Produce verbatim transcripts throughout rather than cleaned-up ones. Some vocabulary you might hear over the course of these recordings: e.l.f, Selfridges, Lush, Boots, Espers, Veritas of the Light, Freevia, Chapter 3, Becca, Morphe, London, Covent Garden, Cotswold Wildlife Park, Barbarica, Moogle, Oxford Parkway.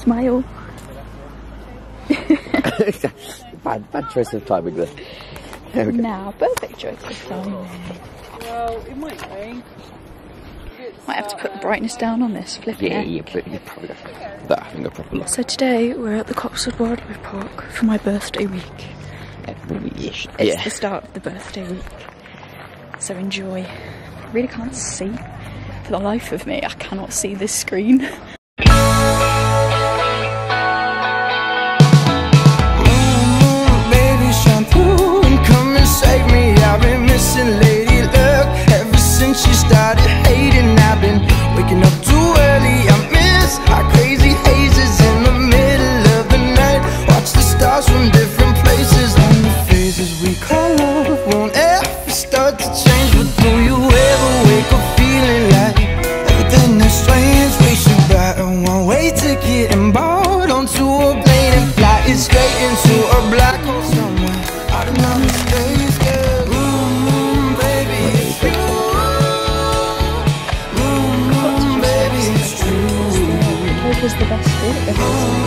smile. bad, bad choice of timing there. There we go. Now, perfect choice of timing. Well, it might be. Might have to put the brightness down on this, flip it. Yeah, yeah, yeah, probably that having a proper look. So today we're at the Cotswold Wildlife Park for my birthday week. It's yeah. the start of the birthday week, so enjoy. I really can't see. For the life of me, I cannot see this screen. Is the best food I've ever seen.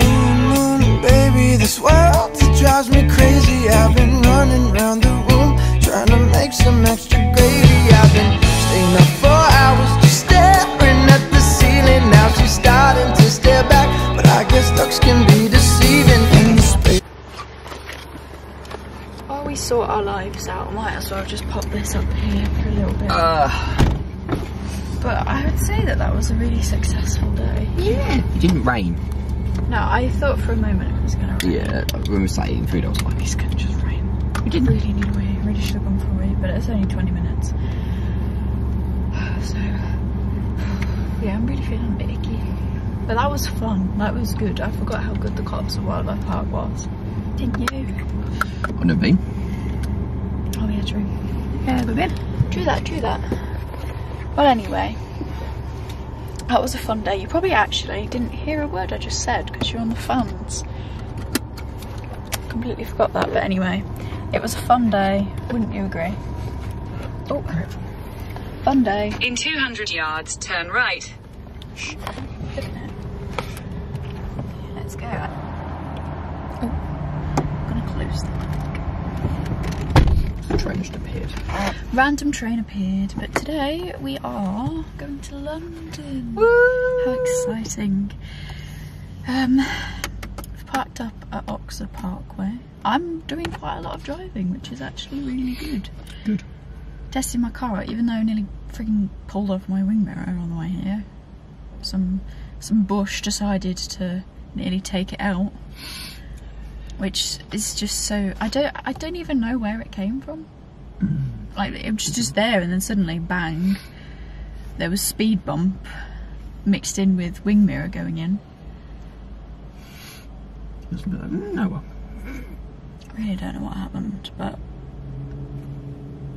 Mm-hmm. Baby, this world that drives me crazy. I've been running round the room trying to make some extra gravy. I've been staying up for hours just staring at the ceiling. Now she's starting to stare back, but I guess looks can be deceiving in the space. Sort our lives out, might as well just pop this up here for a little bit. Uh, but I would say that that was a really successful day. Yeah, it didn't rain. No, I thought for a moment it was gonna rain. Yeah, when we were sat eating food I was like, it's gonna just rain. We didn't really need a wee, really should have gone for a wee, but it's only twenty minutes. So yeah, I'm really feeling a bit icky, but that was fun, that was good. I forgot how good the Cotswold Wildlife Park was. Didn't you? Wouldn't have been. Oh yeah, true. Yeah, we've been. True that, true that. Well anyway, that was a fun day. You probably actually didn't hear a word I just said because you're on the phones. Completely forgot that, but anyway, it was a fun day, wouldn't you agree? Oh, fun day. In two hundred yards, turn right. Shh. Didn't it? Yeah, let's go. Oh. The train just appeared. Random train appeared, but today we are going to London. Woo! How exciting. Um, we've parked up at Oxford Parkway. I'm doing quite a lot of driving, which is actually really good. Good. Testing my car out, even though I nearly freaking pulled off my wing mirror on the way here. Some, some bush decided to nearly take it out. Which is just so, I don't I don't even know where it came from. Like it was just there and then suddenly bang, there was speed bump mixed in with wing mirror going in. No one. I really don't know what happened, but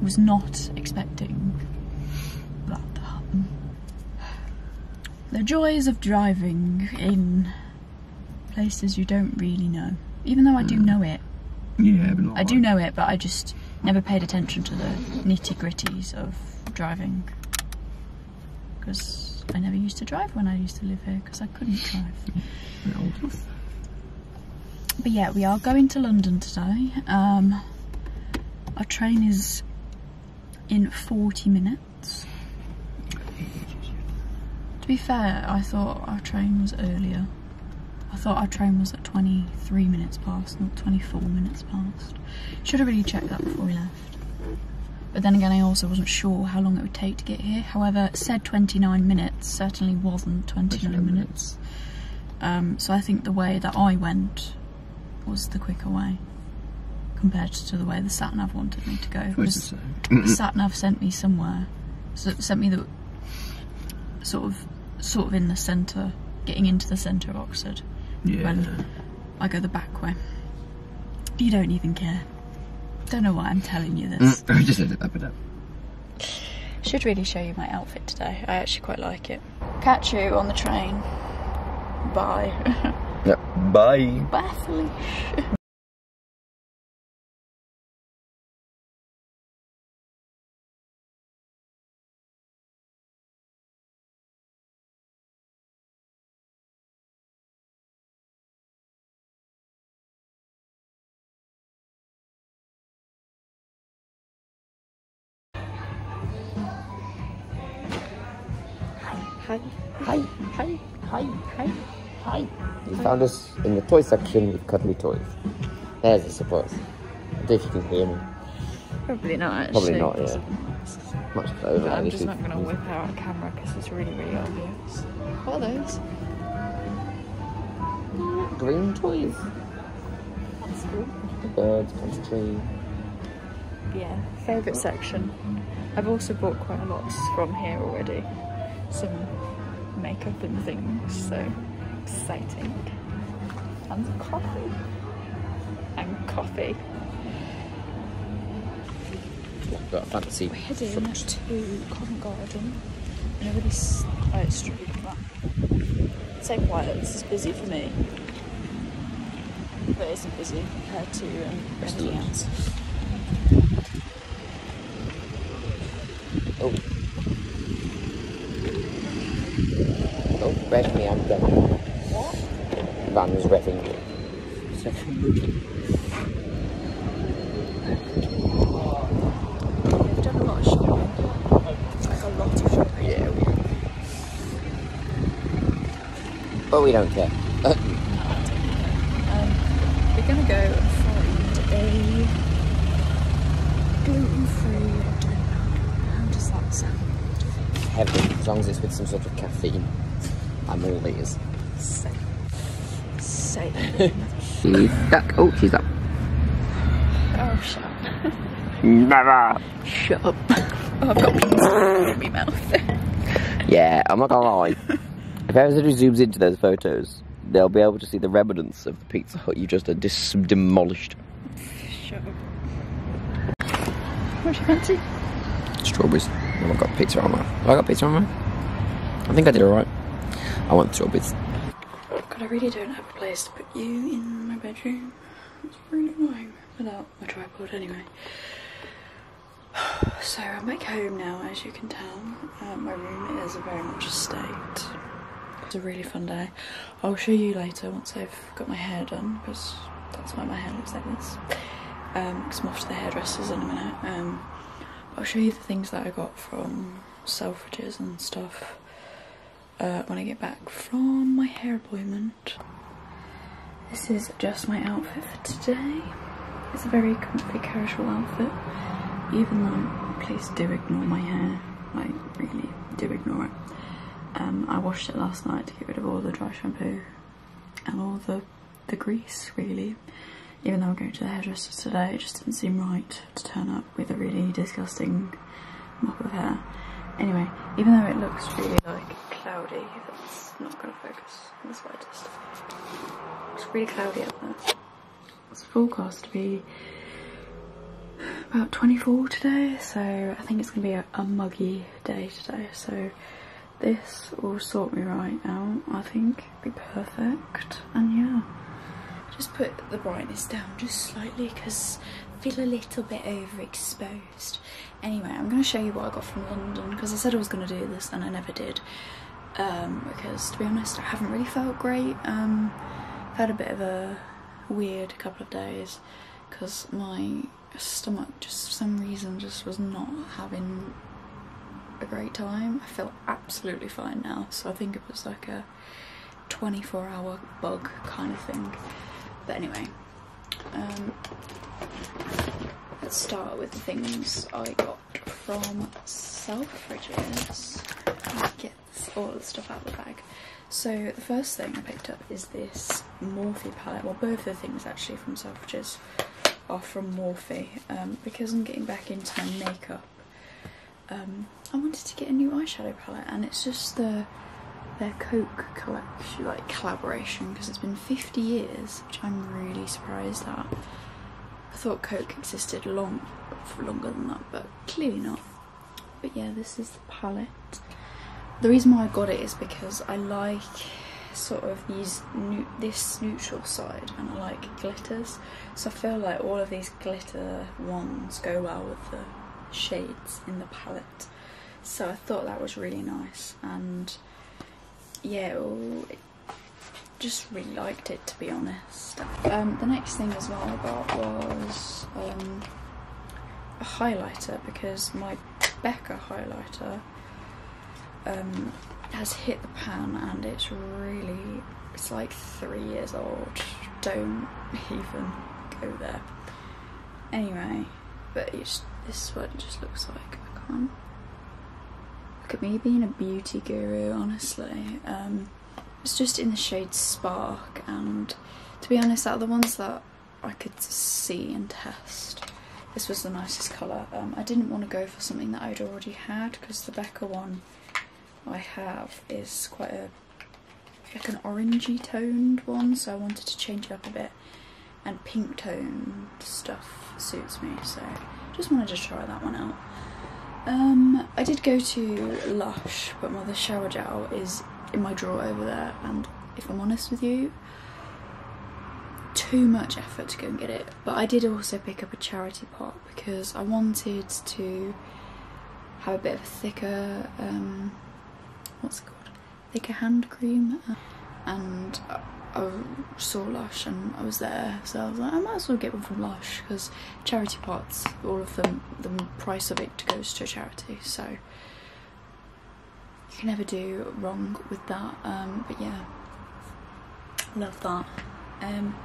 was not expecting that to happen. The joys of driving in places you don't really know. Even though I do know it. Yeah, but not I do like... know it, but I just never paid attention to the nitty-gritties of driving. Because I never used to drive when I used to live here, because I couldn't drive. But yeah, we are going to London today. Um, our train is in forty minutes. To be fair, I thought our train was earlier. I thought our train was at twenty-three minutes past, not twenty-four minutes past. Should have really checked that before we left. But then again, I also wasn't sure how long it would take to get here. However, it said twenty-nine minutes, certainly wasn't twenty-nine minutes. Um, so I think the way that I went was the quicker way compared to the way the sat-nav wanted me to go. The sat-nav sent me somewhere, so it sent me the sort of, sort of in the centre, getting into the centre of Oxford. Yeah. When I go the back way. You don't even care. Don't know why I'm telling you this. I just did it up and up. Should really show you my outfit today. I actually quite like it. Catch you on the train. Bye. Yep. Bye. Bye, Felicia. Hi. Hi. Hi. Hi. Hi. Hi. You found us in the toy section with cuddly toys. There's a surprise. I don't know if you can hear me. Probably not, actually. Probably not, yeah. Much closer. But I'm just not going to whip out a camera because it's really, really obvious. What are those? Green toys. That's cool. The birds, country. Yeah, favourite section. I've also bought quite a lot from here already. Some makeup and things, so exciting. And coffee. And coffee. I've got a fancy We're heading front. to Covent Garden. And everybody's out street that. It's so quiet, this is busy for me. But it isn't busy compared to um, everything else. Oh. Oh, rev me, I'm done. What? The van is revving me. We've done a lot of shopping. Like a lot of shopping. Yeah, we have. But we don't care. Uh um, we're going to go and find a gluten-free heaven, as long as it's with some sort of caffeine. I'm all ears. Safe. Safe. She's stuck. Oh, she's up. Oh, shut up. Never. Shut up. Oh, I've got pizza in my mouth. Yeah, I'm not gonna lie. If everybody zooms into those photos, they'll be able to see the remnants of the Pizza Hut you just dis demolished. Shut up. What do you fancy? Strawberries. Oh, I got pizza on my. Have I got pizza on my? I think I did alright. I want strawberries. God, I really don't have a place to put you in my bedroom. It's really annoying without my tripod anyway. So I'm back home now, as you can tell. Uh, my room is very much a state. It's a really fun day. I'll show you later once I've got my hair done, because that's why my hair looks like this. Um, because I'm off to the hairdressers in a minute. Um, I'll show you the things that I got from Selfridges and stuff uh, when I get back from my hair appointment. This is just my outfit for today. It's a very comfy, casual outfit, even though, please do ignore my hair, like really do ignore it. Um, I washed it last night to get rid of all the dry shampoo and all the, the grease really. Even though I'm going to the hairdresser today, it just didn't seem right to turn up with a really disgusting mop of hair. Anyway, even though it looks really like cloudy, that's not going to focus in the slightest. It's really cloudy out there. It's forecast to be about twenty-four today, so I think it's going to be a, a muggy day today. So this will sort me right out, I think. It'll be perfect, and yeah. Just put the brightness down just slightly because I feel a little bit overexposed. Anyway, I'm going to show you what I got from London because I said I was going to do this and I never did. Um, because to be honest, I haven't really felt great. Um, I've had a bit of a weird couple of days because my stomach just for some reason just was not having a great time. I feel absolutely fine now, so I think it was like a twenty-four hour bug kind of thing. But anyway, um, let's start with the things I got from Selfridges. Get all the stuff out of the bag. So the first thing I picked up is this Morphe palette. Well, both the things actually from Selfridges are from Morphe. Um, because I'm getting back into my makeup, um, I wanted to get a new eyeshadow palette, and it's just the their Coke collection, like collaboration, because it's been fifty years, which I'm really surprised at. I thought Coke existed long, for longer than that, but clearly not. But yeah, this is the palette. The reason why I got it is because I like sort of these new, this neutral side, and I like glitters, so I feel like all of these glitter ones go well with the shades in the palette. So I thought that was really nice, and yeah, well, just really liked it, to be honest. Um, the next thing as well I got was um, a highlighter, because my Becca highlighter um, has hit the pan and it's really, it's like three years old. Don't even go there. Anyway, but it's, this is what it just looks like. I can't. Look at me being a beauty guru, honestly. Um, it's just in the shade Spark, and to be honest, out of the ones that I could see and test, this was the nicest colour. Um, I didn't want to go for something that I'd already had, because the Becca one I have is quite a, like an orangey toned one, so I wanted to change it up a bit, and pink toned stuff suits me, so just wanted to try that one out. Um, I did go to Lush, but my other shower gel is in my drawer over there, and if I'm honest with you, too much effort to go and get it. But I did also pick up a charity pot because I wanted to have a bit of a thicker, um, what's it called, thicker hand cream, and I, I saw Lush and I was there, so I was like, I might as well get one from Lush, because charity pots, all of them, the price of it goes to a charity, so you can never do wrong with that. Um, but yeah, love that. Um,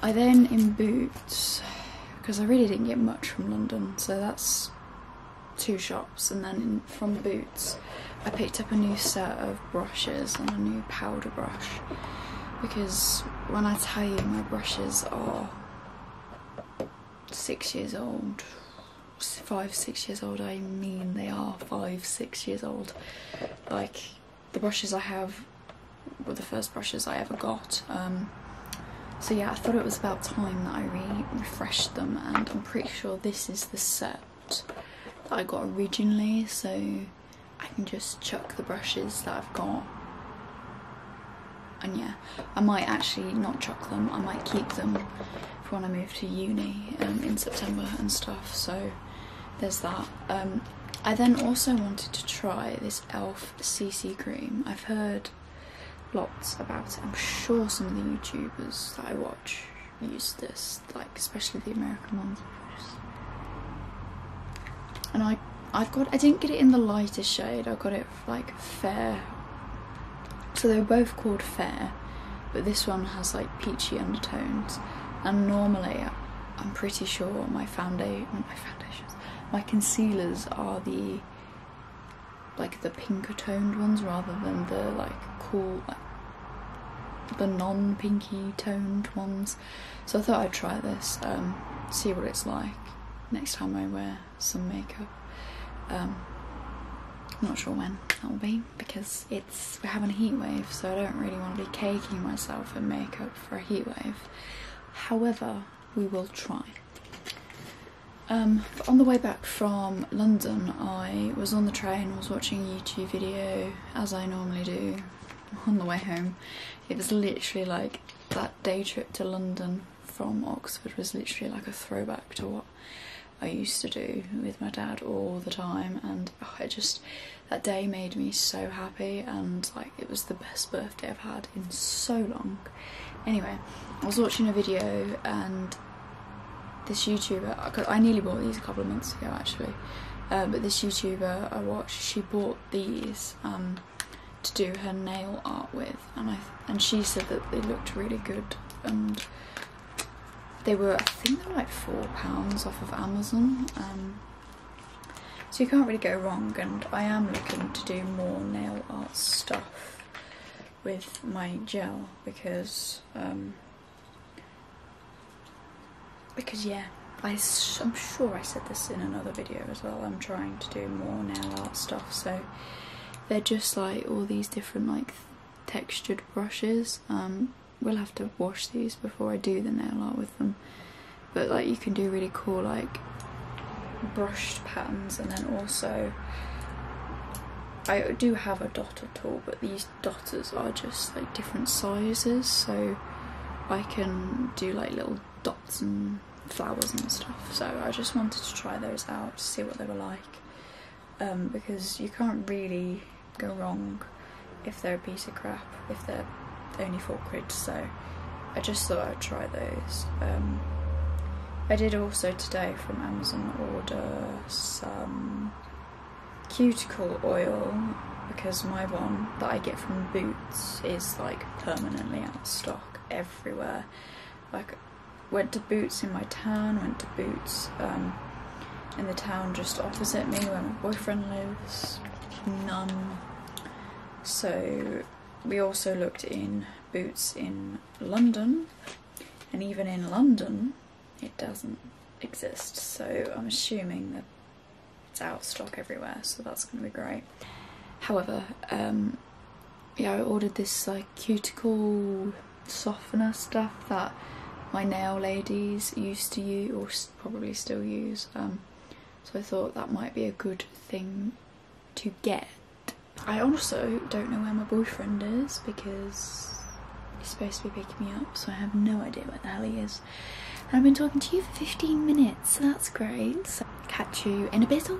I then, in Boots, because I really didn't get much from London, so that's two shops, and then in, from Boots I picked up a new set of brushes and a new powder brush, because when I tell you my brushes are six years old, five, six years old, I mean they are five, six years old. Like, the brushes I have were the first brushes I ever got. Um, so yeah, I thought it was about time that I re-refreshed them, and I'm pretty sure this is the set that I got originally, so I can just chuck the brushes that I've got. And yeah, I might actually not chuck them, I might keep them for when I move to uni um, in September and stuff, so there's that. Um, I then also wanted to try this e l f C C cream. I've heard lots about it. I'm sure some of the YouTubers that I watch use this, like especially the American ones. And I, I've got, I didn't get it in the lightest shade. I got it like fair. So they're both called fair, but this one has like peachy undertones. And normally, I'm pretty sure my foundation, my foundations, my concealers are the like the pinker toned ones rather than the like cool, like, the non-pinky toned ones. So I thought I'd try this, um, see what it's like next time I wear some makeup. Um, I'm not sure when that will be, because it's, we're having a heat wave, so I don't really want to be caking myself in makeup for a heat wave. However, we will try. Um, but on the way back from London, I was on the train, was watching a YouTube video, as I normally do, on the way home. It was literally like, that day trip to London from Oxford was literally like a throwback to what I used to do with my dad all the time, and oh, it just, that day made me so happy, and like it was the best birthday I've had in so long. Anyway, I was watching a video, and this YouTuber, cause I nearly bought these a couple of months ago actually, uh, but this YouTuber I watched, she bought these um, to do her nail art with, and I and she said that they looked really good, and they were, I think they were like four pounds off of Amazon, um, so you can't really go wrong. And I am looking to do more nail art stuff with my gel, because. Um, Because yeah, I, I'm sure I said this in another video as well, I'm trying to do more nail art stuff, so they're just like all these different like textured brushes. Um, we'll have to wash these before I do the nail art with them, but like you can do really cool like brushed patterns, and then also I do have a dotter tool, but these dotters are just like different sizes, so I can do like little dots and flowers and stuff, so I just wanted to try those out to see what they were like, um, because you can't really go wrong if they're a piece of crap, if they're only four quid, so I just thought I'd try those. Um, I did also today from Amazon order some cuticle oil, because my one that I get from Boots is like permanently out of stock everywhere. Like, went to Boots in my town, went to Boots um, in the town just opposite me where my boyfriend lives. None. So we also looked in Boots in London, and even in London it doesn't exist, so I'm assuming that it's out of stock everywhere, so that's going to be great. However, um, yeah, I ordered this like cuticle softener stuff that my nail ladies used to use, or probably still use, um, so I thought that might be a good thing to get. I also don't know where my boyfriend is because he's supposed to be picking me up, so I have no idea where the hell he is. And I've been talking to you for fifteen minutes, so that's great. So catch you in a bit.